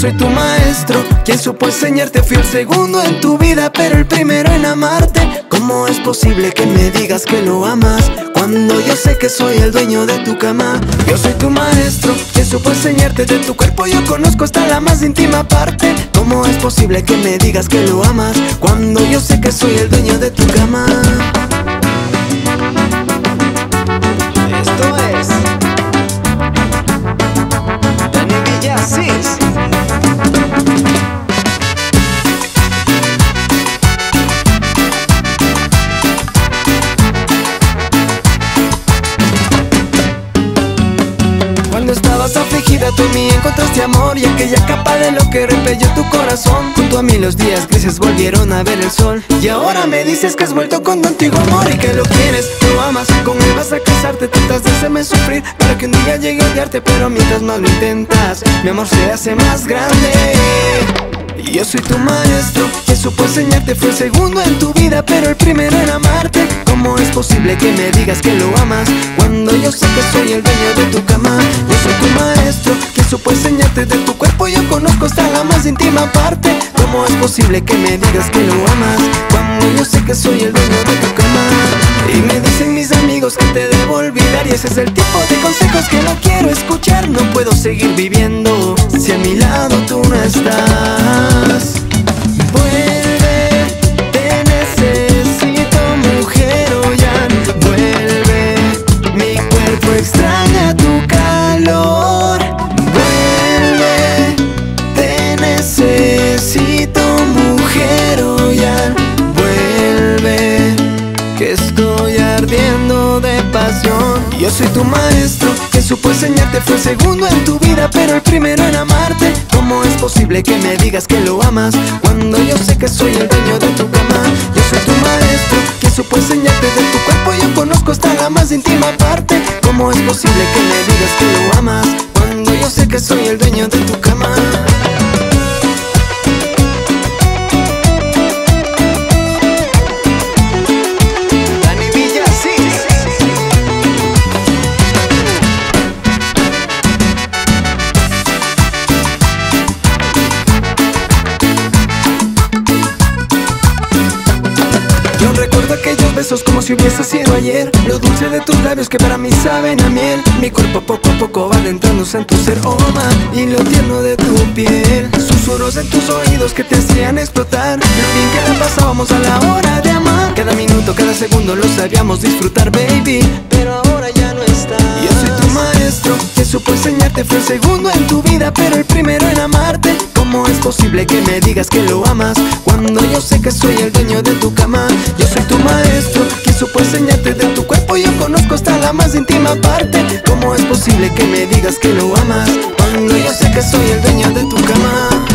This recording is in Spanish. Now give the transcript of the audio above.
soy tu maestro, quien supo enseñarte. Fui el segundo en tu vida, pero el primero en amarte. ¿Cómo es posible que me digas que lo amas cuando yo sé que soy el dueño de tu cama? Yo soy tu maestro, quien supo enseñarte. De tu cuerpo yo conozco hasta la más íntima parte. ¿Cómo es posible que me digas que lo amas cuando yo sé que soy el dueño de tu cama? Tú en mí encontraste amor y aquella capa de lo que repelló tu corazón. Junto a mí los días grises volvieron a ver el sol. Y ahora me dices que has vuelto con tu antiguo amor y que lo quieres, lo amas, con él vas a casarte. Tratas de hacerme sufrir para que un día llegue a odiarte, pero mientras más lo intentas, mi amor se hace más grande. Yo soy tu maestro, quien supo enseñarte. Fui el segundo en tu vida, pero el primero en amarte. ¿Cómo es posible que me digas que lo amas cuando yo sé que soy el dueño de tu cama? Yo soy tu maestro, quien supo enseñarte. De tu cuerpo yo conozco hasta la más íntima parte. ¿Cómo es posible que me digas que lo amas cuando yo sé que soy el dueño de tu cama? Y me dicen mis amigos que te debo olvidar, y ese es el tipo de consejos que no quiero escuchar. No puedo seguir viviendo si a mi lado tú no estás. Extraña tu calor, vuelve, te necesito mujer, oh ya, vuelve, que estoy ardiendo de pasión. Yo soy tu maestro, que supo enseñarte. Fue el segundo en tu vida, pero el primero en amarte. ¿Cómo es posible que me digas que lo amas cuando yo sé que soy el dueño de tu cama? Yo soy tu maestro, que supo enseñarte. De tu cuerpo yo conozco hasta la más íntima parte. ¿Cómo es posible que me digas que lo amas cuando yo sé que soy el dueño de tu cama? Como si hubiese sido ayer, lo dulce de tus labios que para mí saben a miel. Mi cuerpo poco a poco va adentrándose en tu ser, oh man, y lo tierno de tu piel. Susurros en tus oídos que te hacían explotar. Lo bien que la pasábamos a la hora de amar. Cada minuto, cada segundo lo sabíamos disfrutar, baby, pero ahora ya no estás. Yo soy tu maestro, que supo enseñarte. Fue el segundo en tu vida, pero el primero en amarte. ¿Cómo es posible que me digas que lo amas cuando yo sé que soy el dueño de tu cama? Yo soy tu maestro, quien supo enseñarte. De tu cuerpo yo conozco hasta la más íntima parte. ¿Cómo es posible que me digas que lo amas cuando yo sé que soy el dueño de tu cama?